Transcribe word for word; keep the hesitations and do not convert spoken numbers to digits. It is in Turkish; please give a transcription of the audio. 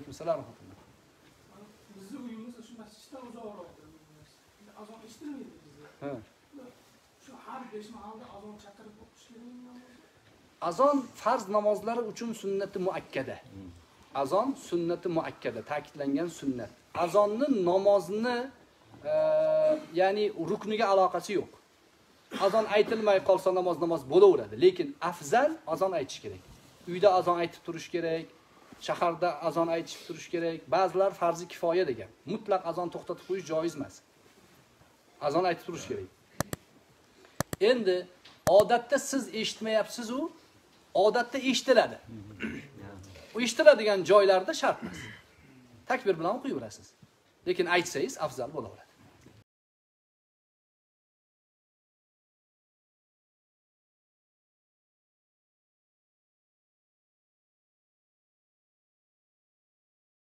Aleykümselam ve rahmetullah. Bizi uyumuz şu mescitten uzağa olaktır. Azam iştirmeydi bizi. Şu her beş mahalde azam çakırıp okuşlayın namazı. Azam farz namazları için sünnet-i muakkede. Azam sünnet-i muakkede. Ta'kidlengen sünnet. Azanın namazını e, yani ruknuga alakası yok. Azan aytilmay qolsa namaz namaz bo'laveradi. Lekin afzal azan aytish kerak. Uyda azan aytib turish kerak. Shaharda azan aytib turish kerak. Ba'zilar farzi kifoya degan. Mutlaq azan to'xtatib qo'yish joiz emas. Azan aytib turish kerak. Endi odatda siz eshitmayapsiz u, odatda eshitiladi. U eshitiladigan joylarda shart emas. Takbir bilan o'qiyverasiz. Lekin aytsangiz afzal bo'laveradi.